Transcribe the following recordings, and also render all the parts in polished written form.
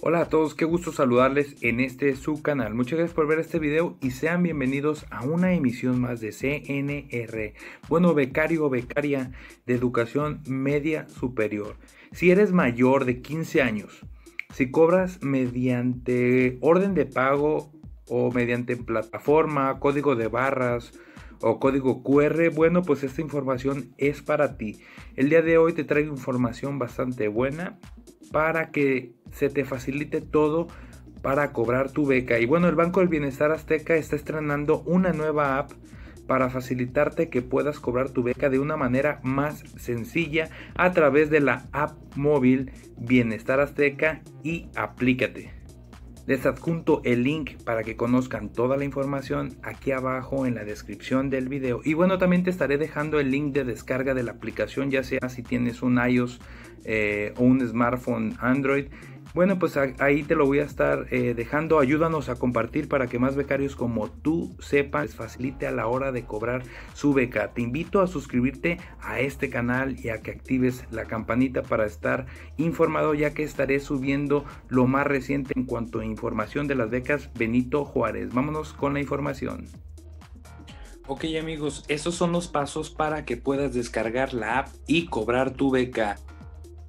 Hola a todos, qué gusto saludarles en este su canal. Muchas gracias por ver este video y sean bienvenidos a una emisión más de CNR. Bueno, becario o becaria de educación media superior, si eres mayor de 15 años, si cobras mediante orden de pago o mediante plataforma, código de barras o código QR, bueno, pues esta información es para ti. El día de hoy te traigo información bastante buena para que se te facilite todo para cobrar tu beca. Y bueno, el Banco del Bienestar Azteca está estrenando una nueva app para facilitarte que puedas cobrar tu beca de una manera más sencilla a través de la app móvil Bienestar Azteca y Aplícate. Les adjunto el link para que conozcan toda la información aquí abajo en la descripción del video. Y bueno, también te estaré dejando el link de descarga de la aplicación, ya sea si tienes un iOS o un smartphone Android. Bueno, pues ahí te lo voy a estar dejando. Ayúdanos a compartir para que más becarios como tú sepan, les facilite a la hora de cobrar su beca. Te invito a suscribirte a este canal y a que actives la campanita para estar informado, ya que estaré subiendo lo más reciente en cuanto a información de las becas Benito Juárez. Vámonos con la información. Ok amigos, esos son los pasos para que puedas descargar la app y cobrar tu beca.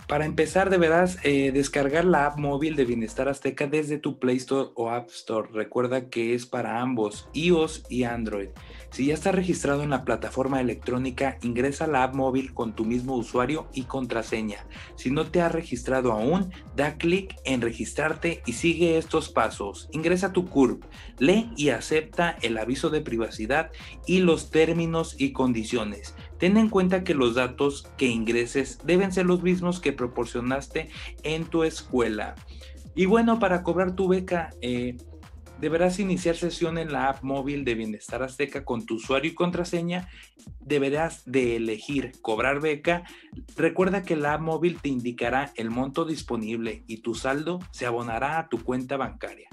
Para empezar deberás descargar la app móvil de Bienestar Azteca desde tu Play Store o App Store. Recuerda que es para ambos, iOS y Android. Si ya estás registrado en la plataforma electrónica, ingresa a la app móvil con tu mismo usuario y contraseña. Si no te has registrado aún, da clic en registrarte y sigue estos pasos. Ingresa tu CURP, lee y acepta el aviso de privacidad y los términos y condiciones. Ten en cuenta que los datos que ingreses deben ser los mismos que proporcionaste en tu escuela. Y bueno, para cobrar tu beca deberás iniciar sesión en la app móvil de Bienestar Azteca con tu usuario y contraseña. Deberás de elegir cobrar beca. Recuerda que la app móvil te indicará el monto disponible y tu saldo se abonará a tu cuenta bancaria.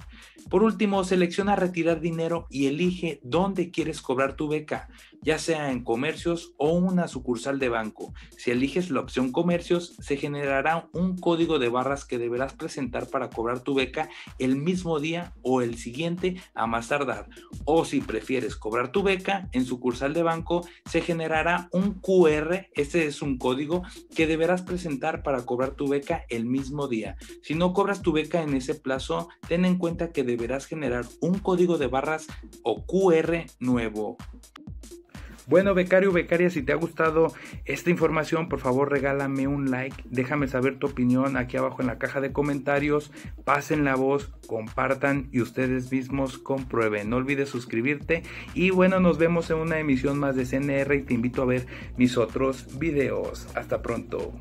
Por último, selecciona retirar dinero y elige dónde quieres cobrar tu beca, ya sea en comercios o una sucursal de banco. Si eliges la opción comercios, se generará un código de barras que deberás presentar para cobrar tu beca el mismo día o el siguiente a más tardar. O si prefieres cobrar tu beca en sucursal de banco, se generará un QR, este es un código que deberás presentar para cobrar tu beca el mismo día. Si no cobras tu beca en ese plazo, ten en cuenta que deberás generar un código de barras o QR nuevo. Bueno, becario o becaria, si te ha gustado esta información, por favor regálame un like, déjame saber tu opinión aquí abajo en la caja de comentarios, pasen la voz, compartan y ustedes mismos comprueben. No olvides suscribirte y bueno, nos vemos en una emisión más de CNR y te invito a ver mis otros videos. Hasta pronto.